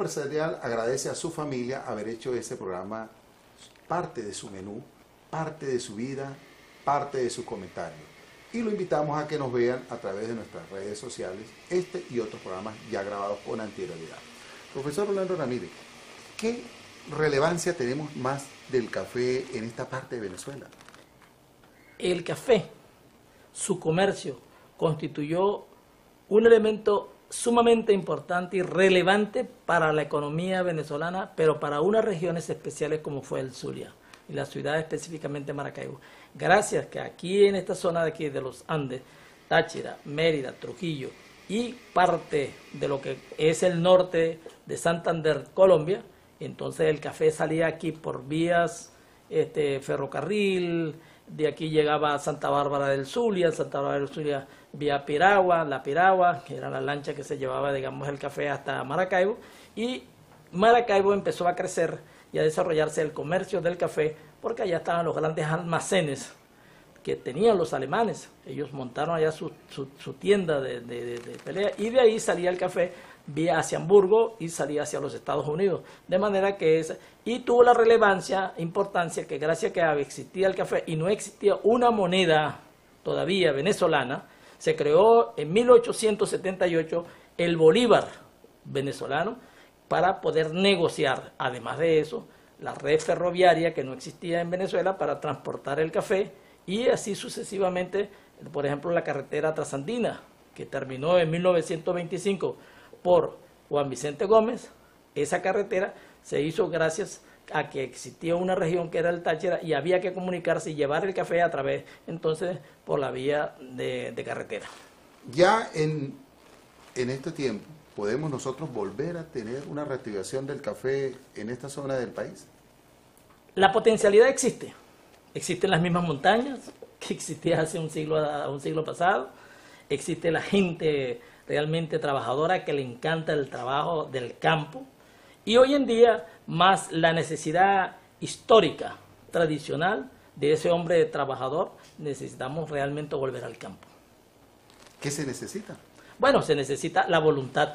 Empresarial agradece a su familia haber hecho este programa parte de su menú, parte de su vida, parte de sus comentarios. Y lo invitamos a que nos vean a través de nuestras redes sociales, este y otros programas ya grabados con anterioridad. Profesor Orlando Ramírez, ¿qué relevancia tenemos más del café en esta parte de Venezuela? El café, su comercio, constituyó un elemento sumamente importante y relevante para la economía venezolana, pero para unas regiones especiales como fue el Zulia y la ciudad específicamente Maracaibo. Gracias que aquí en esta zona de aquí de los Andes, Táchira, Mérida, Trujillo y parte de lo que es el norte de Santander, Colombia, entonces el café salía aquí por vías ferrocarril, de aquí llegaba a Santa Bárbara del Zulia, vía Piragua, la Piragua, que era la lancha que se llevaba, digamos, el café hasta Maracaibo, y Maracaibo empezó a crecer y a desarrollarse el comercio del café, porque allá estaban los grandes almacenes que tenían los alemanes. Ellos montaron allá su tienda de pelea, y de ahí salía el café vía hacia Hamburgo y salía hacia los Estados Unidos. De manera que y tuvo la relevancia, importancia, que gracias a que existía el café y no existía una moneda todavía venezolana, se creó en 1878 el bolívar venezolano para poder negociar. Además de eso, la red ferroviaria que no existía en Venezuela para transportar el café, y así sucesivamente, por ejemplo, la carretera trasandina, que terminó en 1925 por Juan Vicente Gómez. Esa carretera se hizo gracias a que existía una región que era el Táchira y había que comunicarse y llevar el café a través, entonces, por la vía de carretera. Ya en este tiempo, ¿podemos nosotros volver a tener una reactivación del café en esta zona del país? La potencialidad existe. Existen las mismas montañas que existía hace un siglo pasado. Existe la gente realmente trabajadora que le encanta el trabajo del campo. Y hoy en día, más la necesidad histórica, tradicional, de ese hombre trabajador, necesitamos realmente volver al campo. ¿Qué se necesita? Bueno, se necesita la voluntad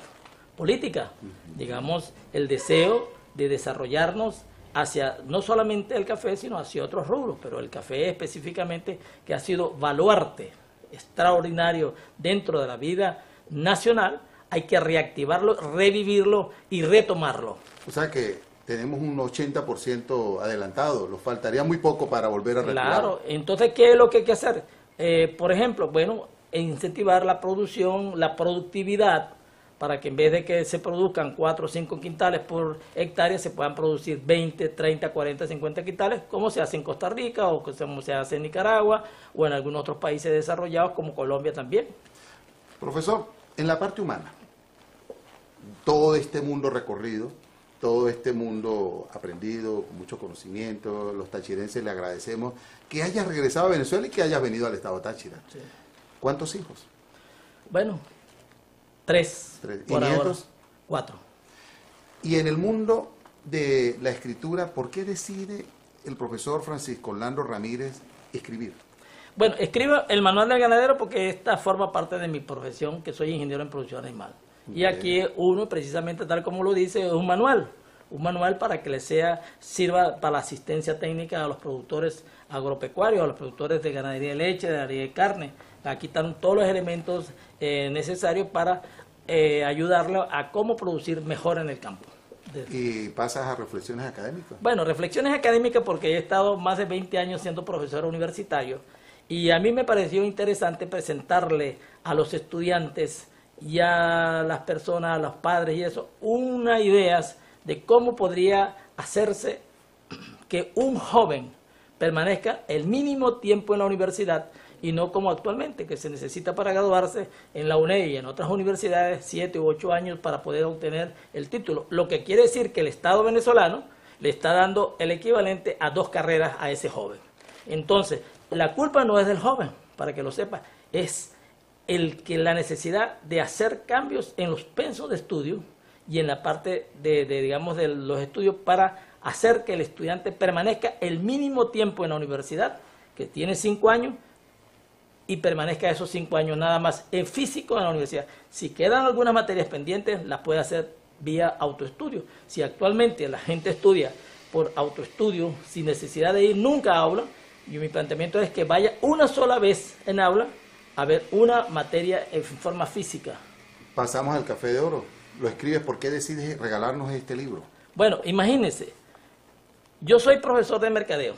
política, digamos, el deseo de desarrollarnos hacia no solamente el café, sino hacia otros rubros, pero el café específicamente, que ha sido baluarte extraordinario dentro de la vida nacional. Hay que reactivarlo, revivirlo y retomarlo. O sea que tenemos un 80% adelantado, nos faltaría muy poco para volver a reactivarlo. Claro, entonces, ¿qué es lo que hay que hacer? Por ejemplo, bueno, incentivar la producción, la productividad, para que en vez de que se produzcan 4 o 5 quintales por hectárea, se puedan producir 20, 30, 40, 50 quintales, como se hace en Costa Rica o como se hace en Nicaragua o en algunos otros países desarrollados como Colombia también. Profesor, en la parte humana, todo este mundo recorrido, todo este mundo aprendido, con mucho conocimiento, los tachirenses le agradecemos que hayas regresado a Venezuela y que hayas venido al estado Táchira. Sí. ¿Cuántos hijos? Bueno, 3. ¿Y nietos? Ahora, 4. Y en el mundo de la escritura, ¿por qué decide el profesor Francisco Orlando Ramírez escribir? Bueno, escribo el manual del ganadero porque esta forma parte de mi profesión, que soy ingeniero en producción animal. Okay. Y aquí uno, precisamente tal como lo dice, es un manual para que le sirva para la asistencia técnica a los productores agropecuarios, a los productores de ganadería de leche, de ganadería de carne. Aquí están todos los elementos necesarios para ayudarlo a cómo producir mejor en el campo. ¿Y pasas a reflexiones académicas? Bueno, reflexiones académicas porque he estado más de 20 años siendo profesor universitario. Y a mí me pareció interesante presentarle a los estudiantes y a las personas, a los padres y eso, unas ideas de cómo podría hacerse que un joven permanezca el mínimo tiempo en la universidad y no como actualmente, que se necesita para graduarse en la UNED y en otras universidades 7 u 8 años para poder obtener el título. Lo que quiere decir que el Estado venezolano le está dando el equivalente a 2 carreras a ese joven. Entonces, la culpa no es del joven, para que lo sepa, es la necesidad de hacer cambios en los pensos de estudio y en la parte digamos, de los estudios para hacer que el estudiante permanezca el mínimo tiempo en la universidad, que tiene 5 años, y permanezca esos 5 años nada más en físico en la universidad. Si quedan algunas materias pendientes, las puede hacer vía autoestudio. Si actualmente la gente estudia por autoestudio, sin necesidad de ir nunca a aula, y mi planteamiento es que vaya una sola vez en aula a ver una materia en forma física. Pasamos al Café de Oro. Lo escribes, ¿por qué decides regalarnos este libro? Bueno, imagínense, yo soy profesor de mercadeo.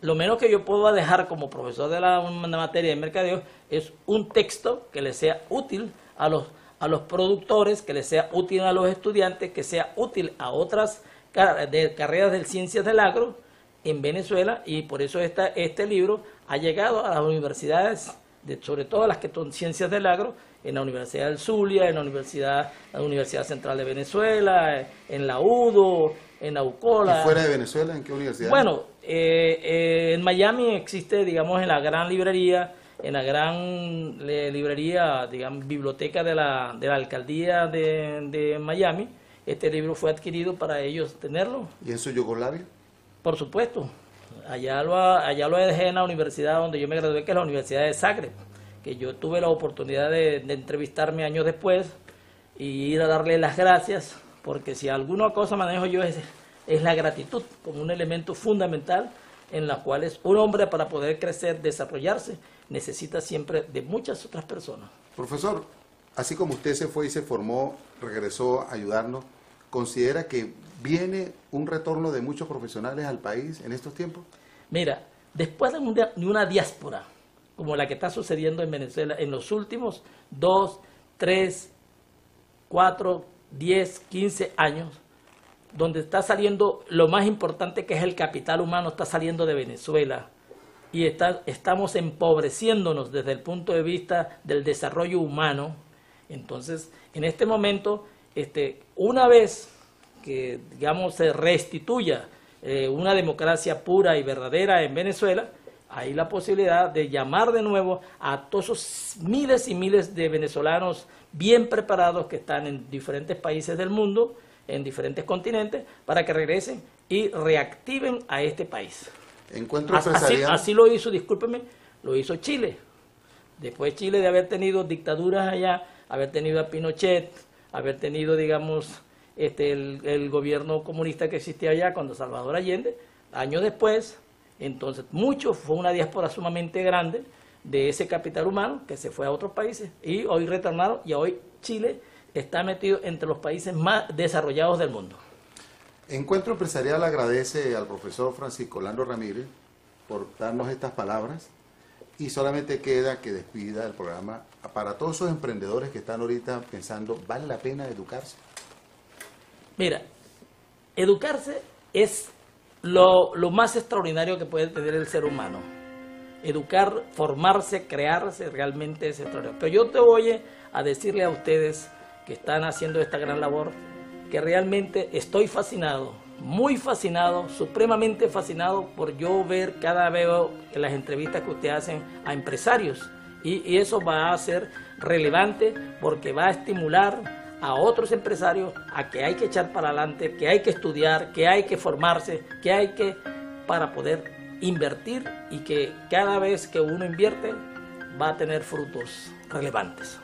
Lo menos que yo puedo dejar como profesor de una materia de mercadeo es un texto que le sea útil a los productores, que le sea útil a los estudiantes, que sea útil a otras carreras de ciencias del agro en Venezuela, y por eso este libro ha llegado a las universidades, sobre todo las que son ciencias del agro, en la Universidad del Zulia, en la Universidad Central de Venezuela, en la UDO, en la UCOLA. ¿Y fuera de Venezuela, en qué universidad? Bueno, en Miami existe, digamos, en la gran librería, digamos, biblioteca de la alcaldía de Miami. Este libro fue adquirido para ellos tenerlo. ¿Y en su Yugoslavia? Por supuesto. Allá lo dejé en la universidad donde yo me gradué, que es la Universidad de Sacre, que yo tuve la oportunidad de entrevistarme años después y ir a darle las gracias, porque si alguna cosa manejo yo es la gratitud como un elemento fundamental en la cual un hombre, para poder crecer, desarrollarse, necesita siempre de muchas otras personas. Profesor, así como usted se fue y se formó, regresó a ayudarnos, ¿considera que viene un retorno de muchos profesionales al país en estos tiempos? Mira, después de una diáspora como la que está sucediendo en Venezuela en los últimos 2, 3, 4, 10, 15 años, donde está saliendo lo más importante, que es el capital humano, está saliendo de Venezuela, y estamos empobreciéndonos desde el punto de vista del desarrollo humano. Entonces, en este momento, una vez que, digamos, se restituya una democracia pura y verdadera en Venezuela, hay la posibilidad de llamar de nuevo a todos esos miles y miles de venezolanos bien preparados que están en diferentes países del mundo, en diferentes continentes, para que regresen y reactiven a este país. Encuentro Empresarial. Así lo hizo, discúlpeme, lo hizo Chile. Después Chile, de haber tenido dictaduras allá, haber tenido a Pinochet, haber tenido, digamos, el gobierno comunista que existía allá cuando Salvador Allende, años después. Entonces, fue una diáspora sumamente grande de ese capital humano que se fue a otros países, y hoy retornaron, y hoy Chile está metido entre los países más desarrollados del mundo. Encuentro Empresarial agradece al profesor Francisco Orlando Ramírez por darnos estas palabras, y solamente queda que despida el programa para todos esos emprendedores que están ahorita pensando, ¿vale la pena educarse? Mira, educarse es lo más extraordinario que puede tener el ser humano. Educar, formarse, crearse, realmente es extraordinario. Pero yo te voy a decirle a ustedes que están haciendo esta gran labor, que realmente estoy fascinado, muy fascinado, supremamente fascinado por yo ver cada vez en las entrevistas que ustedes hacen a empresarios. Y eso va a ser relevante, porque va a estimular a otros empresarios a que hay que echar para adelante, que hay que estudiar, que hay que formarse, que hay que, para poder invertir, y que cada vez que uno invierte va a tener frutos relevantes.